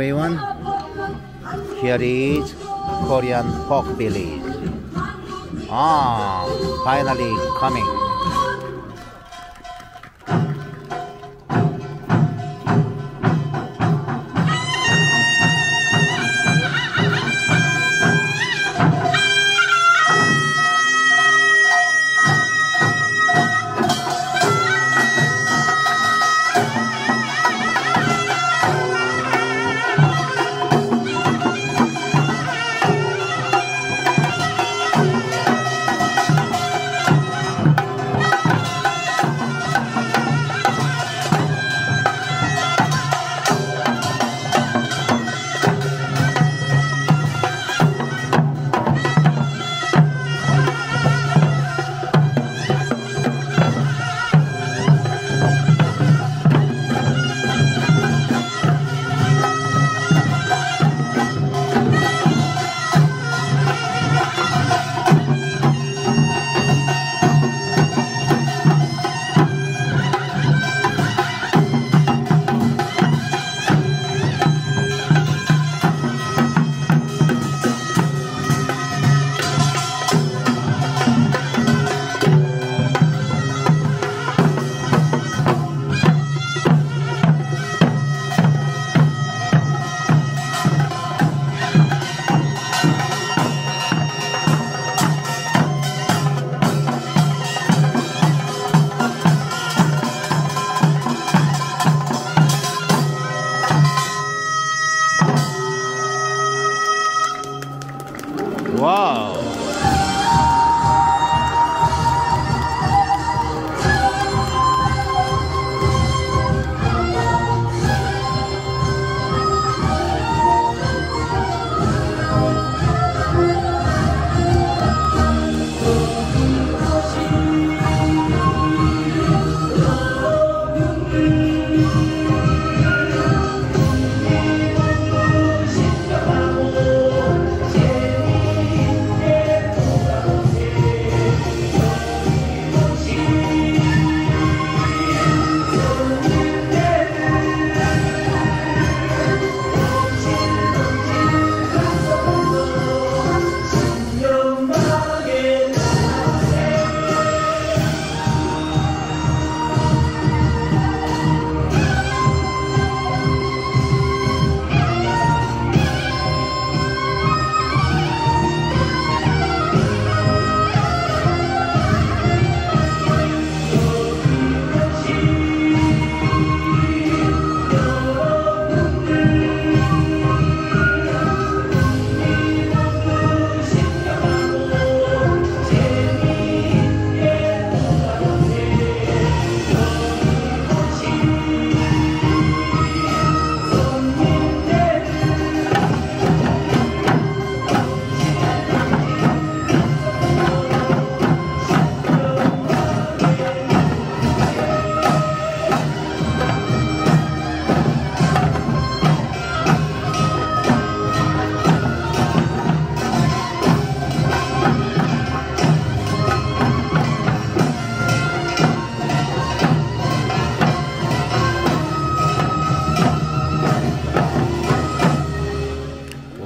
everyone. Here is Korean Folk Village. Ah, finally coming.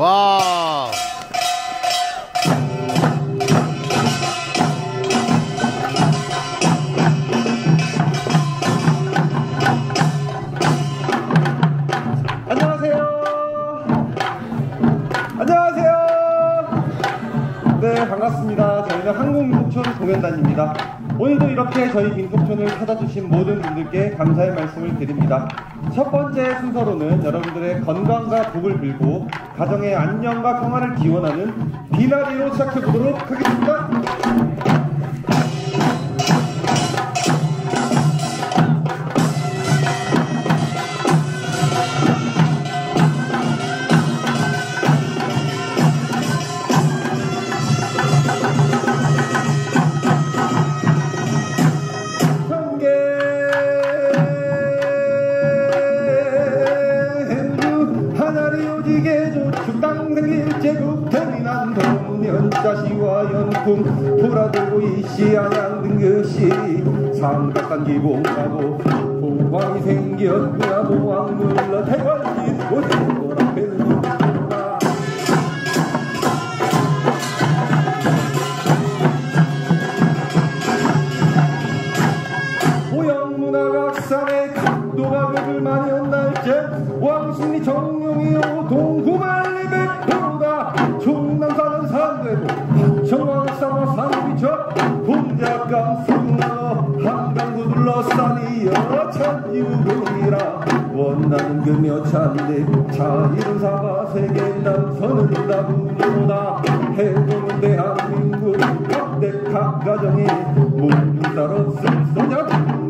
Wow! 반갑습니다. 저희는 항공민속촌 공연단입니다. 오늘도 이렇게 저희 민속촌을 찾아주신 모든 분들께 감사의 말씀을 드립니다. 첫 번째 순서로는 여러분들의 건강과 복을 빌고 가정의 안녕과 평화를 기원하는 비나비로 시작해보도록 하겠습니다. 보라도 이시안양 등급시 삼각산 기공하고 보왕이 생겼구나 보왕 눌러 태관이 오세요. 때 노가백을 많이 온날제 왕순리 정영이요 동구발림의 포로다 충남사는 산대고 박천왕사마 산비처 분작감 승나 한강구 둘러싸니 여천 이우동이라 원나는 금여 찬대 자일사바 세계 남서는 나부모다 해군 대한민국 각대 각 가정이 문자로 승소년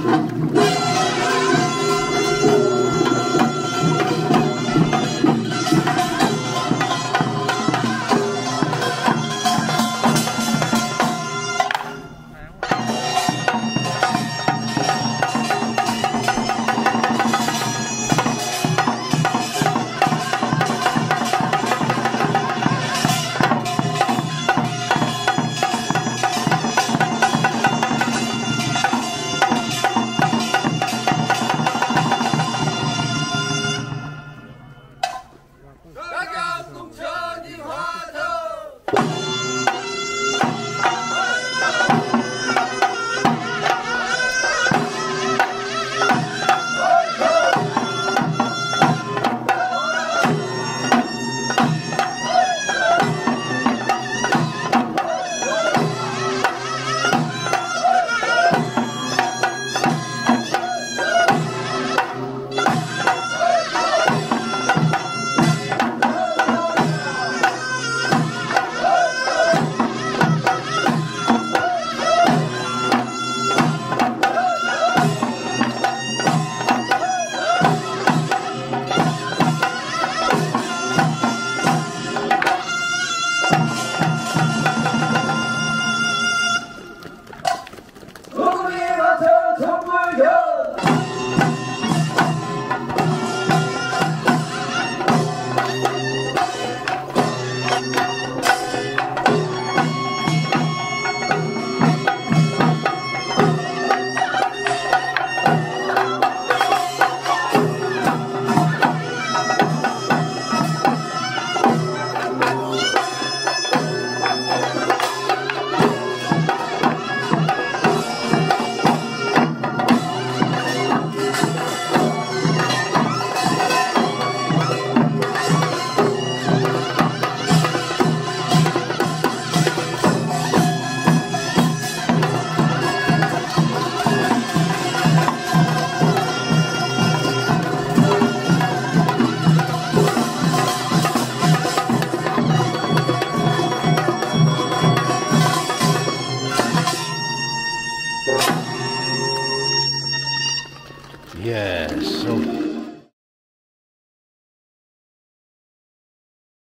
Yes, so